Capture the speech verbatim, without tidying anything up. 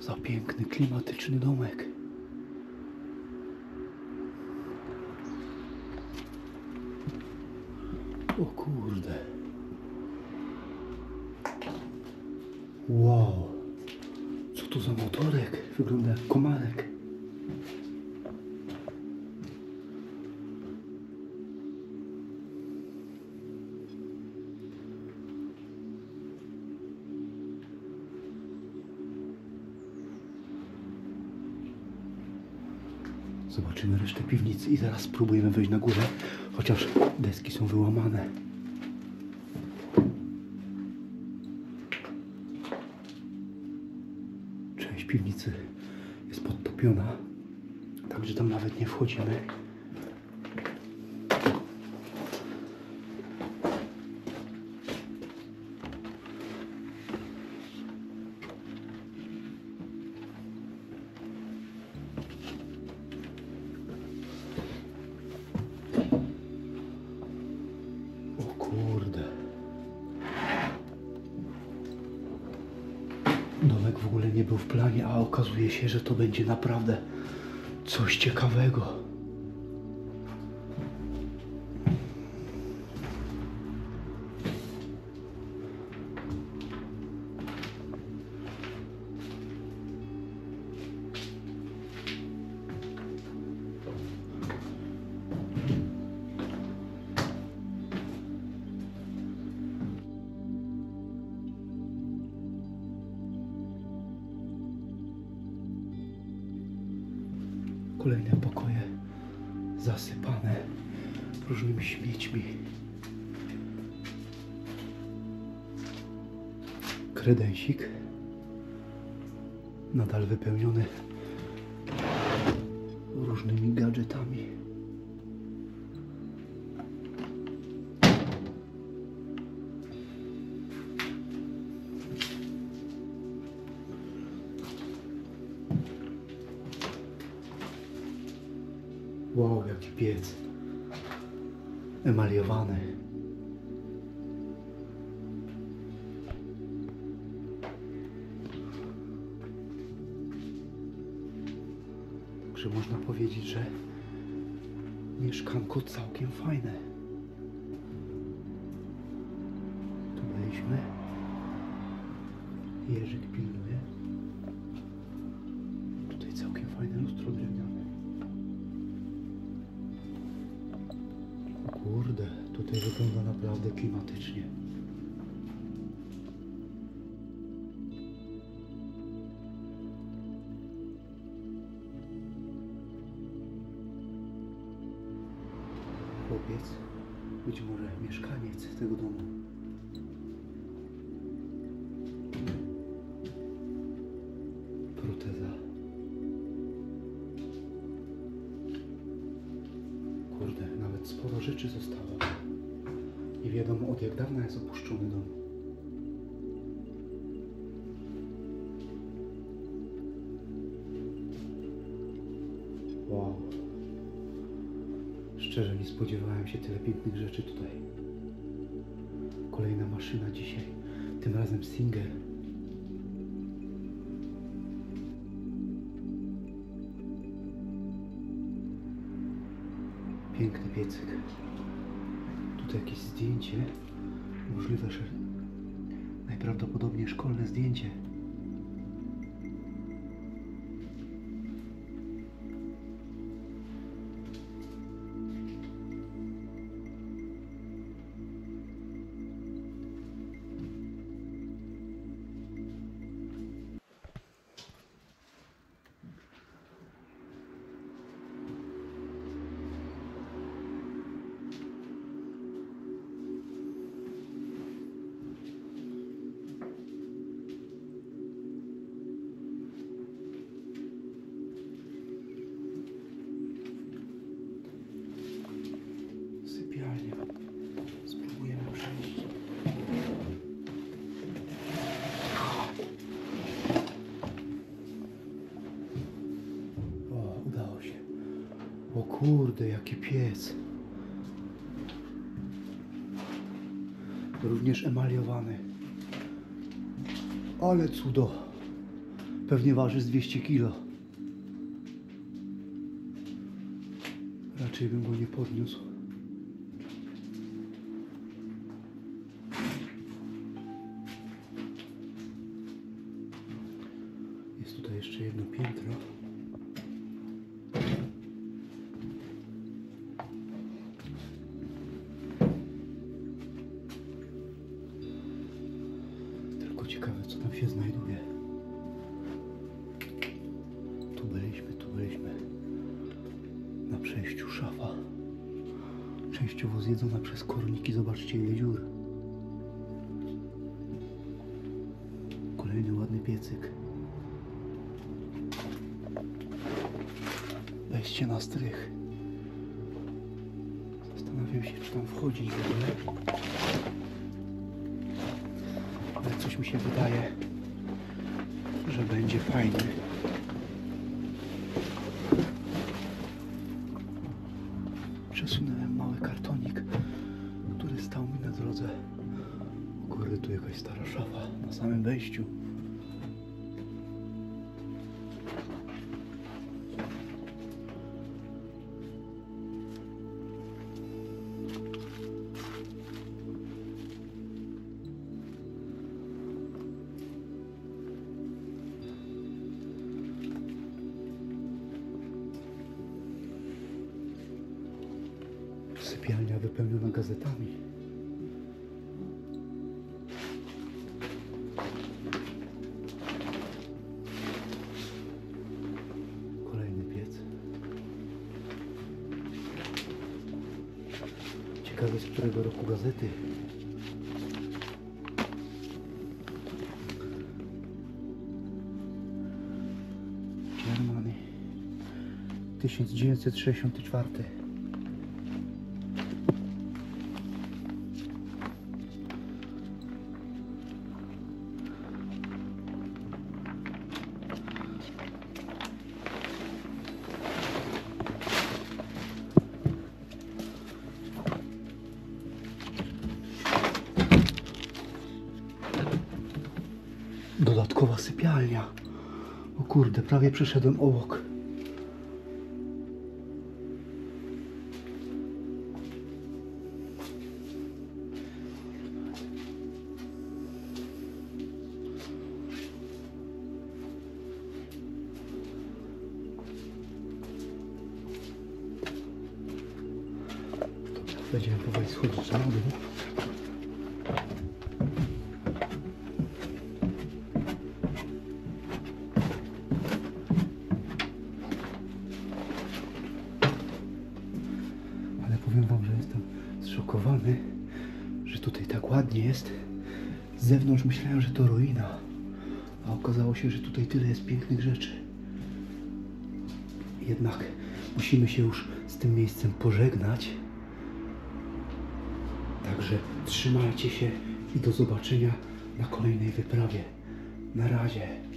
Za piękny, klimatyczny domek. O kurde. Wow. Co to za motorek? Wygląda jak komarek. Zobaczymy resztę piwnicy i zaraz spróbujemy wejść na górę, chociaż deski są wyłamane. Część piwnicy jest podtopiona, także tam nawet nie wchodzimy. Domek w ogóle nie był w planie, a okazuje się, że to będzie naprawdę coś ciekawego. Kolejne pokoje zasypane różnymi śmiećmi. Kredensik nadal wypełniony różnymi gadżetami. Wow, jaki piec emaliowany. Także można powiedzieć, że mieszkanko całkiem fajne. Tu byliśmy. Jerzyk pilnuje. Tutaj całkiem fajne lustro drewniane. Kurde, tutaj wygląda naprawdę klimatycznie. Chłopiec, być może mieszkaniec tego domu. Proteza. Kurde, nawet sporo rzeczy zostało. Nie wiadomo od jak dawna jest opuszczony dom. Wow. Szczerze nie spodziewałem się tyle pięknych rzeczy tutaj. Kolejna maszyna dzisiaj, tym razem Singer. Piękny piecyk. Tutaj jakieś zdjęcie. Możliwe, że najprawdopodobniej szkolne zdjęcie. O kurde, jaki piec. Również emaliowany. Ale cudo. Pewnie waży z dwieście kilo. Raczej bym go nie podniósł. Jest tutaj jeszcze jedno piętro. Tylko ciekawe, co tam się znajduje. Tu byliśmy, tu byliśmy. Na przejściu szafa. Częściowo zjedzona przez korniki. Zobaczcie ile dziur. Kolejny ładny piecyk. Wejście na strych. Zastanawiam się, czy tam wchodzić w ogóle. Ale coś mi się wydaje, że będzie fajny. Przesunąłem mały kartonik, który stał mi na drodze. U góry tu jakaś stara szafa na samym wejściu. Sypialnia wypełniona gazetami. Kolejny piec. Ciekawe, z którego roku gazety. Germany. tysiąc dziewięćset sześćdziesiąty czwarty. Dodatkowa sypialnia. O kurde, prawie przeszedłem obok. Dobra, będziemy powoli schodzić na dół. Powiem wam, że jestem zszokowany, że tutaj tak ładnie jest. Z zewnątrz myślałem, że to ruina, a okazało się, że tutaj tyle jest pięknych rzeczy. Jednak musimy się już z tym miejscem pożegnać. Także trzymajcie się i do zobaczenia na kolejnej wyprawie. Na razie.